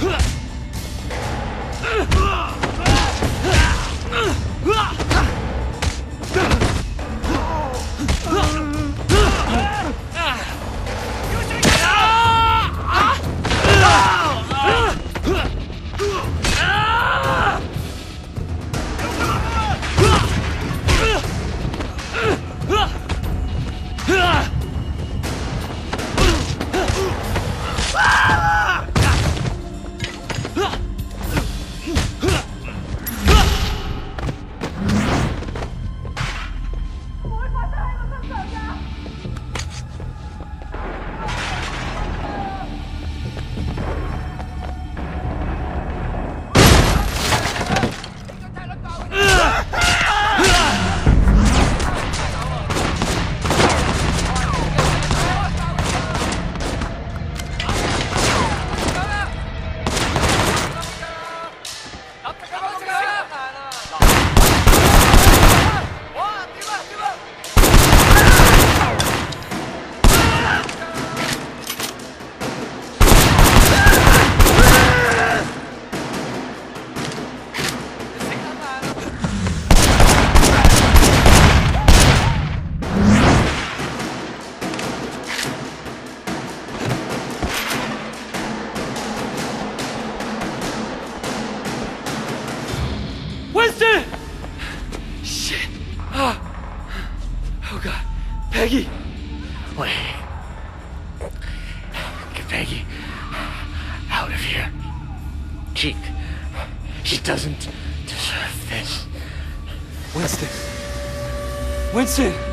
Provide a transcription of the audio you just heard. Winston! Shit! Oh God, Peggy! Wait. Get Peggy out of here. She doesn't deserve this. Winston! Winston!